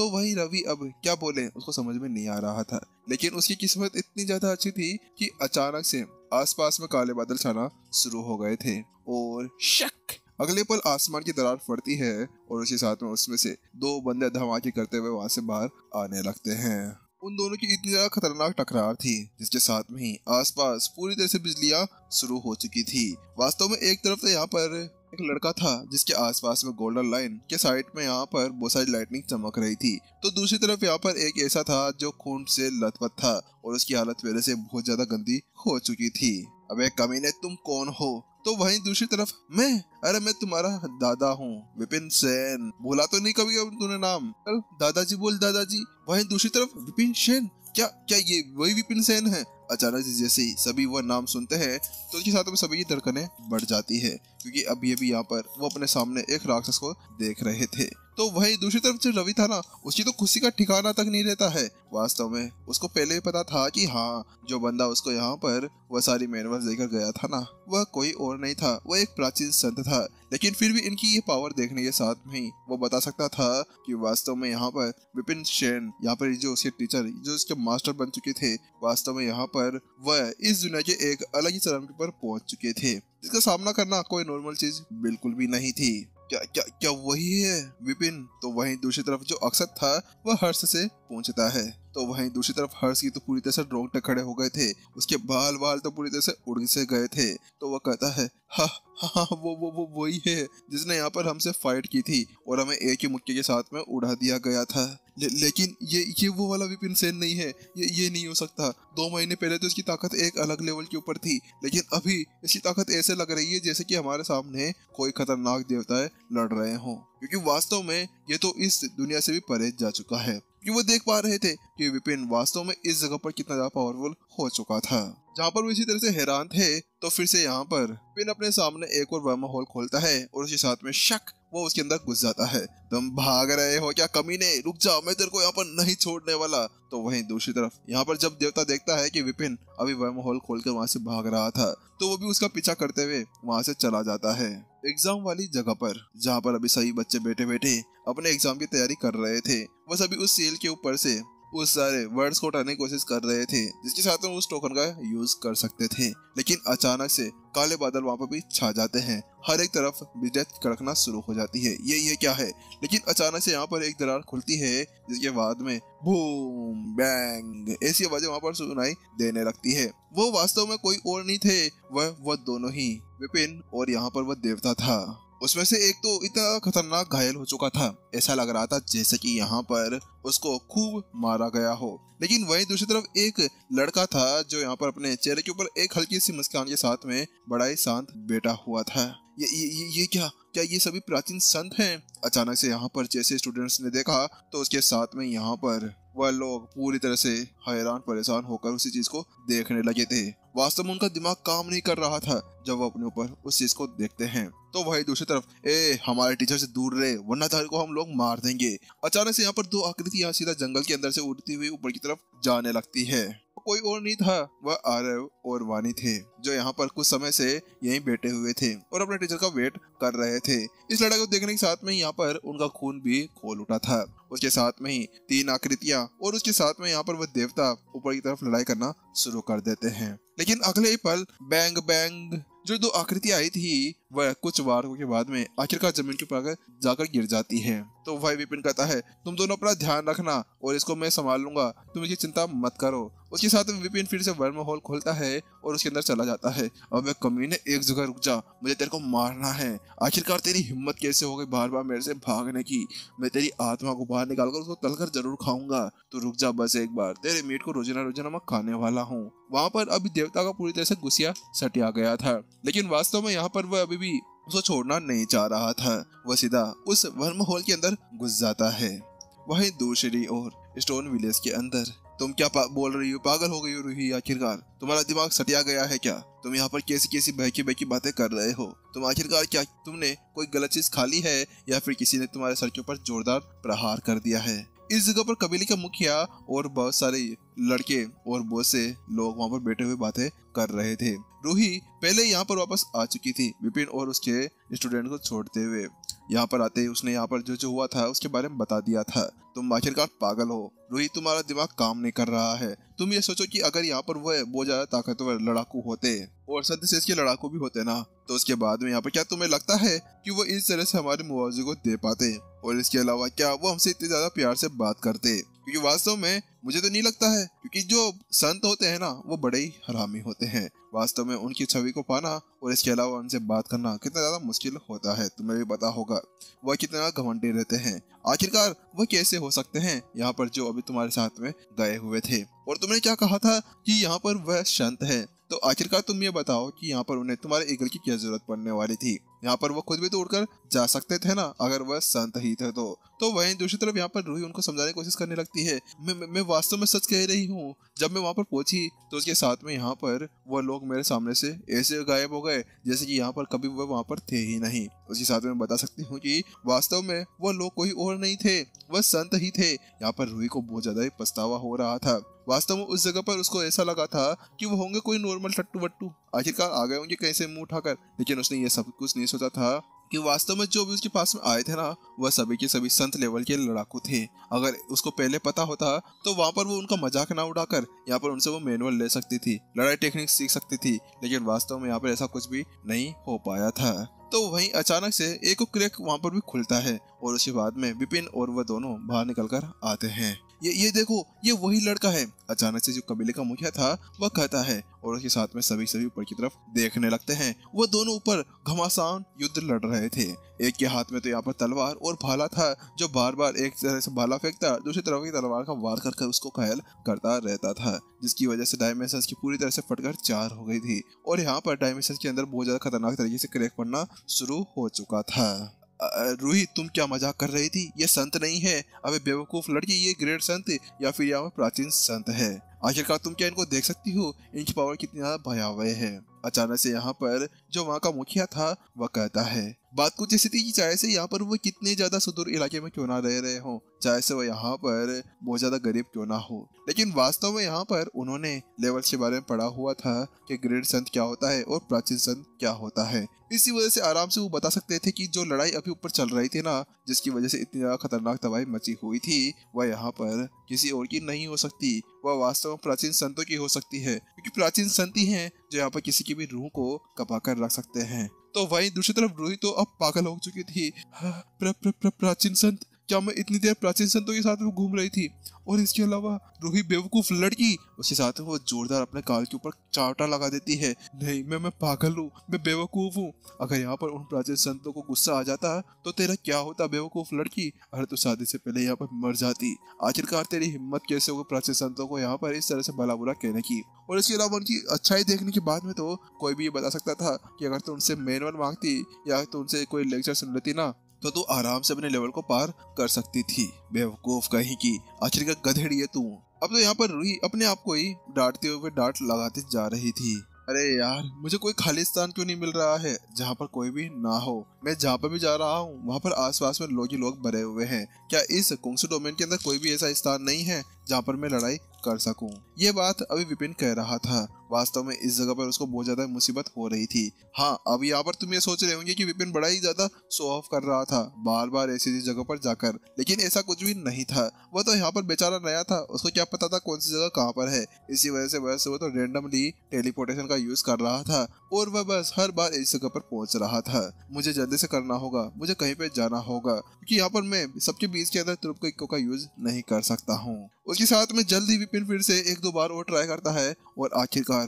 तो वही रवि अब क्या बोले उसको समझ में नहीं आ रहा था। लेकिन उसकी किस्मत इतनी ज्यादा अच्छी थी कि अचानक से आसपास में काले बादल छाना शुरू हो गए थे और शक अगले पल आसमान की दरार फटती है और उसके साथ में उसमें से दो बंदे धमाके करते हुए वहां से बाहर आने लगते हैं। उन दोनों की इतनी ज्यादा खतरनाक टकरार थी जिसके साथ में ही आसपास पूरी तरह से बिजलियां शुरू हो चुकी थी। वास्तव में एक तरफ तो यहाँ पर एक लड़का था जिसके आसपास में गोल्डन लाइन के साइड में यहाँ पर बहुत सारी लाइटनिंग चमक रही थी, तो दूसरी तरफ यहाँ पर एक ऐसा था जो खून से लथपथ था और उसकी हालत पहले से बहुत ज्यादा गंदी हो चुकी थी। अब एक कमीने तुम कौन हो? तो वहीं दूसरी तरफ मैं, अरे मैं तुम्हारा दादा हूँ, विपिन सेन। बोला तो नहीं कभी तूने नाम, चल दादाजी बोल दादाजी। वहीं दूसरी तरफ विपिन सेन, क्या ये वही विपिन सेन है? अचानक से जैसे ही सभी वह नाम सुनते हैं तो उसके साथ में सभी की धड़कनें बढ़ जाती है क्योंकि अभी अभी यहाँ पर वो अपने सामने एक राक्षस को देख रहे थे। तो वही दूसरी तरफ जो रवि था ना, उसकी तो खुशी का ठिकाना तक नहीं रहता है। वास्तव में उसको पहले ही पता था कि हाँ, जो बंदा उसको यहाँ पर वह सारी मैनुअल्स देकर गया था ना, वह कोई और नहीं था, वह एक प्राचीन संत था। लेकिन फिर भी इनकी ये पावर देखने के साथ में ही वो बता सकता था कि वास्तव में यहाँ पर विपिन सेन, यहाँ पर जो उसके टीचर, जो उसके मास्टर बन चुके थे, वास्तव में यहाँ पर वह इस दुनिया के एक अलग ही चरम पर पहुंच चुके थे जिसका सामना करना कोई नॉर्मल चीज बिल्कुल भी नहीं थी। क्या वही है विपिन? तो वहीं दूसरी तरफ जो अक्षत था वह हर्ष से पूछता है। तो वहीं दूसरी तरफ हर्ष की तो पूरी तरह से रोंगटे खड़े हो गए थे, उसके बाल तो पूरी तरह से उड़ से गए थे। तो वह कहता है हाँ, वो वही है जिसने यहाँ पर हमसे फाइट की थी और हमें एक ही मुक्के के साथ में उड़ा दिया गया था। लेकिन ये वो वाला विपिन सेन नहीं है, ये नहीं हो सकता। 2 महीने पहले तो इसकी ताकत एक अलग लेवल के ऊपर थी, लेकिन अभी इसकी ताकत ऐसे लग रही है जैसे कि हमारे सामने कोई खतरनाक देवताएं लड़ रहे हों, क्योंकि वास्तव में ये तो इस दुनिया से भी परे जा चुका है। कि वो देख पा रहे थे कि विपिन वास्तव में इस जगह पर कितना ज्यादा पावरफुल हो चुका था। जहाँ पर वो इसी तरह से हैरान थे तो फिर से यहाँ पर विपिन अपने सामने एक और वर्म होल खोलता है और उसके साथ में शक वो उसके अंदर घुस जाता है। तुम भाग रहे हो क्या कमीने? रुक जाओ, मैं तेरे को यहाँ पर नहीं छोड़ने वाला। तो वहीं दूसरी तरफ यहाँ पर जब देवता देखता है कि विपिन अभी वर्म होल खोलकर वहाँ से भाग रहा था तो वो भी उसका पीछा करते हुए वहाँ से चला जाता है एग्जाम वाली जगह पर, जहाँ पर अभी सभी बच्चे बैठे बैठे अपने एग्जाम की तैयारी कर रहे थे। वो सभी उस सील के ऊपर से उस सारे वर्ड्स को हटाने की कोशिश कर रहे थे जिसके साथ में उस टोकन का यूज कर सकते थे। लेकिन अचानक से काले बादल वहाँ पर भी छा जाते हैं, हर एक तरफ बिजली कड़कना शुरू हो जाती है। ये क्या है? लेकिन अचानक से यहाँ पर एक दरार खुलती है जिसके बाद में बूम बैंग ऐसी आवाजें वहाँ पर सुनाई देने लगती है। वो वास्तव में कोई और नहीं थे, वह दोनों ही विपिन और यहाँ पर वह देवता था। उसमें से एक तो इतना खतरनाक घायल हो चुका था, ऐसा लग रहा था जैसे कि यहाँ पर उसको खूब मारा गया हो। लेकिन वहीं दूसरी तरफ एक लड़का था जो यहाँ पर अपने चेहरे के ऊपर एक हल्की सी मुस्कान के साथ में बड़ा ही शांत बैठा हुआ था। ये क्या ये सभी प्राचीन संत हैं? अचानक से यहाँ पर जैसे स्टूडेंट्स ने देखा तो उसके साथ में यहाँ पर वह लोग पूरी तरह से हैरान परेशान होकर उसी चीज को देखने लगे थे। वास्तव में उनका दिमाग काम नहीं कर रहा था जब वो अपने ऊपर उस चीज को देखते हैं। तो वही दूसरी तरफ हमारे टीचर से दूर रहे वरना तेरे को हम लोग मार देंगे। अचानक से यहाँ पर 2 आकृतियां सीधा जंगल के अंदर से उड़ती हुई ऊपर की तरफ जाने लगती है। कोई और नहीं था, वह आरव और वानी थे जो यहाँ पर कुछ समय से यहीं बैठे हुए थे और अपने टीचर का वेट कर रहे थे। इस लड़ाई को देखने के साथ में यहाँ पर उनका खून भी खोल उठा था। उसके साथ में ही 3 आकृतियां और उसके साथ में यहाँ पर वह देवता ऊपर की तरफ लड़ाई करना शुरू कर देते हैं। लेकिन अगले ही पल बैंग बैंग जो 2 आकृतियां आई थी वह कुछ वारों के बाद में आखिरकार जमीन के ऊपर जाकर गिर जाती है। तो वही विपिन कहता है तुम दोनों अपना ध्यान रखना और इसको मैं संभाल लूंगा, तुम इसकी चिंता मत करो। उसके साथ में विपिन फिर से वर्म होल खोलता है और उसके अंदर चला जाता है। अब मैं कमीने एक जगह रुक जा, मुझे तेरे को मारना है। आखिरकार तेरी हिम्मत कैसे हो गई बार-बार मेरे से भागने की? मैं तेरी आत्मा को बाहर निकाल कर उसको तलकर जरूर खाऊंगा। तो रुक जा बस एक बार, तेरे मीट को रोजाना रोजाना मैं खाने वाला हूँ। वहाँ पर अभी देवता का पूरी तरह से गुस्सा सटिया गया था, लेकिन वास्तव में यहाँ पर वह अभी भी उसको छोड़ना नहीं चाह रहा था। वह सीधा उस वर्म होल के अंदर घुस जाता है। वहीं दूसरी ओर स्टोन विलेज के अंदर तुम क्या बोल रही हो? पागल हो गई हो रूही? आखिरकार तुम्हारा दिमाग सटिया गया है क्या? तुम यहाँ पर कैसी कैसी बहकी बातें कर रहे हो? तुम आखिरकार क्या तुमने कोई गलत चीज खा ली है या फिर किसी ने तुम्हारे सर के ऊपर जोरदार प्रहार कर दिया है? इस जगह पर कबीले का मुखिया और बहुत सारे लड़के और बहुत से लोग वहाँ पर बैठे हुए बातें कर रहे थे। रूही पहले यहाँ पर वापस आ चुकी थी विपिन और उसके स्टूडेंट को छोड़ते हुए। यहाँ पर आते ही उसने यहाँ पर जो हुआ था उसके बारे में बता दिया था। तुम आखिरकार पागल हो रूही, तुम्हारा दिमाग काम नहीं कर रहा है। तुम ये सोचो कि अगर यहाँ पर वह बहुत ज्यादा ताकतवर लड़ाकू होते और सदस्य के लड़ाकू भी होते ना, तो उसके बाद में यहाँ पर क्या तुम्हें लगता है कि वो इस तरह से हमारे मुआवजे को दे पाते? और इसके अलावा क्या वो हमसे इतने ज्यादा प्यार से बात करते? क्योंकि वास्तव में मुझे तो नहीं लगता है, क्योंकि जो संत होते हैं ना वो बड़े ही हरामी होते हैं। वास्तव में उनकी छवि को पाना और इसके अलावा उनसे बात करना कितना ज्यादा मुश्किल होता है। तुम्हें भी पता होगा वह कितना घमंडी रहते हैं। आखिरकार वह कैसे हो सकते हैं यहाँ पर जो अभी तुम्हारे साथ में गए हुए थे? और तुमने क्या कहा था कि यहाँ पर वह संत है, तो आखिरकार तुम ये बताओ कि यहाँ पर उन्हें तुम्हारे ईगल की क्या जरूरत पड़ने वाली थी? यहाँ पर वो खुद भी तो उड़कर जा सकते थे ना अगर वह संत ही थे तो वहीं दूसरी तरफ यहाँ पर रूही उनको समझाने की कोशिश करने लगती है, मैं वास्तव में सच कह रही हूँ। जब मैं वहाँ पर पहुंची तो उसके साथ में यहाँ पर वह लोग मेरे सामने से ऐसे गायब हो गए जैसे कि यहाँ पर कभी वह वहाँ पर थे ही नहीं। उसके साथ में बता सकती हूँ कि वास्तव में वह लोग कोई और नहीं थे, वह संत ही थे। यहाँ पर रूही को बहुत ज्यादा ही पछतावा हो रहा था। वास्तव में उस जगह पर उसको ऐसा लगा था कि वो होंगे कोई नॉर्मल टट्टू वट्टू, आखिरकार आ गए होंगे कैसे मुंह उठाकर, लेकिन उसने ये सब कुछ नहीं सोचा था कि वास्तव में जो भी उसके पास में आए थे ना वह सभी के सभी संत लेवल के लड़ाकू थे। अगर उसको पहले पता होता तो वहाँ पर वो उनका मजाक ना उड़ाकर यहाँ पर उनसे वो मैनुअल ले सकती थी, लड़ाई टेक्निक सीख सकती थी, लेकिन वास्तव में यहाँ पर ऐसा कुछ भी नहीं हो पाया था। तो वहीं अचानक से एक क्रैक वहाँ पर भी खुलता है और उसके बाद में विपिन और वह दोनों बाहर निकल कर आते हैं। ये देखो, ये वही लड़का है। अचानक से जो कबीले का मुखिया था वह कहता है और उसके साथ में सभी ऊपर की तरफ देखने लगते हैं। वह दोनों ऊपर घमासान युद्ध लड़ रहे थे। एक के हाथ में तो यहाँ पर तलवार और भाला था जो बार बार एक तरह से भाला फेंकता, दूसरी तरफ की तलवार का वार करके उसको घायल करता रहता था, जिसकी वजह से डायमेंशंस की पूरी तरह से फटकर चार हो गई थी और यहाँ पर डायमेंशंस के अंदर बहुत ज्यादा खतरनाक तरीके से क्रैक पड़ना शुरू हो चुका था। रूही, तुम क्या मजाक कर रही थी? ये संत नहीं है अबे बेवकूफ लड़की, ये ग्रेट संत या फिर यहाँ प्राचीन संत है। आखिरकार तुम क्या इनको देख सकती हो? इनकी पावर कितनी भयावह है। अचानक से यहाँ पर जो वहाँ का मुखिया था वह कहता है, बात कुछ ऐसी थी कि चाहे से यहाँ पर वो कितने ज्यादा सुदूर इलाके में क्यों ना रह रहे हो, चाहे से वो यहाँ पर बहुत ज्यादा गरीब क्यों ना हो, लेकिन वास्तव में यहाँ पर उन्होंने लेवल्स के बारे में पढ़ा हुआ था कि ग्रेट संत क्या होता है और प्राचीन संत क्या होता है। इसी वजह से आराम से वो बता सकते थे कि जो लड़ाई अभी ऊपर चल रही थी ना, जिसकी वजह से इतनी ज्यादा खतरनाक तबाही मची हुई थी, वह यहाँ पर किसी और की नहीं हो सकती, वह वास्तव में प्राचीन संतों की हो सकती है, क्योंकि प्राचीन संत ही है जो यहाँ पर किसी की भी रूह को कपा कर रख सकते हैं। तो वहीं दूसरी तरफ रूही तो अब पागल हो चुकी थी। प्राचीन संत, क्या मैं इतनी देर प्राचीन संतों के साथ में घूम रही थी? और इसके अलावा रूही बेवकूफ लड़की, उसके साथ वो जोरदार अपने काल के ऊपर चावटा लगा देती है। नहीं, मैं पागल हूँ, मैं बेवकूफ हूँ। अगर यहाँ पर उन प्राचीन संतों को गुस्सा आ जाता तो तेरा क्या होता बेवकूफ लड़की? अरे तो शादी से पहले यहाँ पर मर जाती। आखिरकार तेरी हिम्मत कैसे होगी प्राचीन संतों को यहाँ पर इस तरह से भला बुरा कहने की? और इसके अलावा उनकी अच्छाई देखने के बाद में तो कोई भी ये बता सकता था कि अगर तो उनसे मैनुअल मांगती या तो उनसे कोई लेक्चर सुन लेती ना, तो तू आराम से अपने लेवल को पार कर सकती थी। बेवकूफ कहीं की, आखिर का गधेड़ी है तू। अब तो यहाँ पर रूही अपने आप को ही डांटते हुए डांट लगाते जा रही थी। अरे यार, मुझे कोई खाली स्थान क्यों नहीं मिल रहा है जहाँ पर कोई भी ना हो? मैं जहाँ पर भी जा रहा हूँ वहाँ पर आसपास में लोग ही लोग भरे हुए हैं। क्या इस कुंगसू डोमेन के अंदर कोई भी ऐसा स्थान नहीं है जहाँ पर मैं लड़ाई कर सकूं? ये बात अभी विपिन कह रहा था। वास्तव में इस जगह पर उसको बहुत ज्यादा मुसीबत हो रही थी। हाँ, अब यहाँ पर तुम ये सोच रहे होंगे कि विपिन बड़ा ही ज्यादा शो ऑफ कर रहा था बार बार ऐसी जगह पर जाकर, लेकिन ऐसा कुछ भी नहीं था। वह तो यहाँ पर बेचारा नया था, उसको क्या पता था कौन सी जगह कहाँ पर है। इसी वजह से वो तो रेंडमली टेलीपोर्टेशन का यूज कर रहा था और वह बस हर बार इस जगह पर पहुंच रहा था। मुझे जल्दी से करना होगा, मुझे कहीं पे जाना होगा, क्योंकि यहाँ पर मैं सबके बीच के अंदर तुरप के इक्को का यूज नहीं कर सकता हूँ। उसके साथ में जल्दी विपिन फिर से एक दो बार और ट्राई करता है और आखिरकार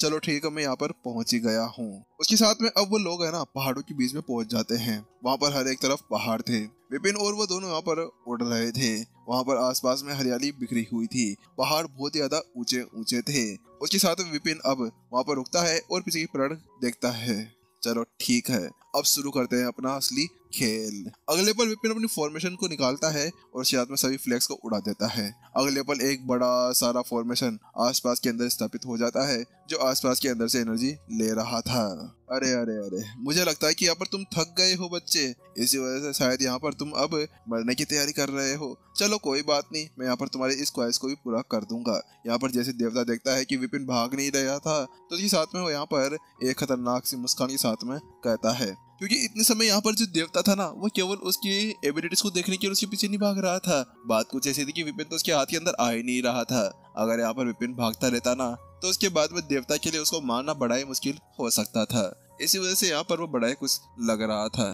चलो ठीक है, मैं यहाँ पर पहुंच ही गया हूँ। उसके साथ में अब वो लोग है ना पहाड़ों के बीच में पहुंच जाते हैं। वहाँ पर हर एक तरफ पहाड़ थे। विपिन और वो दोनों यहाँ पर उड़ रहे थे। वहाँ पर आसपास में हरियाली बिखरी हुई थी। पहाड़ बहुत ज्यादा ऊंचे ऊंचे थे। उसके साथ में विपिन अब वहाँ पर रुकता है और पीछे की पलट देखता है। चलो ठीक है, अब शुरू करते हैं अपना असली खेल। अगले पल विपिन अपनी फॉर्मेशन को निकालता है और साथ में सभी फ्लैग्स को उड़ा देता है। अगले पल एक बड़ा सारा फॉर्मेशन आसपास के अंदर स्थापित हो जाता है जो आसपास के अंदर से एनर्जी ले रहा था। अरे अरे अरे, मुझे लगता है कि यहाँ पर तुम थक गए हो बच्चे, इसी वजह से शायद यहाँ पर तुम अब मरने की तैयारी कर रहे हो। चलो कोई बात नहीं, मैं यहाँ पर तुम्हारे इस ख्वाहिश को भी पूरा कर दूंगा। यहाँ पर जैसे देवता देखता है कि विपिन भाग नहीं रहा था, तो उसके साथ में वो यहाँ पर एक खतरनाक सी मुस्कान के साथ में कहता है, क्योंकि इतने समय यहाँ पर जो देवता था ना वो केवल उसकी एबिलिटीज को देखने के लिए उसके पीछे नहीं भाग रहा था। बात कुछ ऐसी थी कि विपिन तो उसके हाथ के अंदर आ ही नहीं रहा था। अगर यहाँ पर विपिन भागता रहता ना तो उसके बाद में देवता के लिए उसको मारना बड़ा ही मुश्किल हो सकता था। इसी वजह से यहाँ पर वो बड़ा ही कुछ लग रहा था।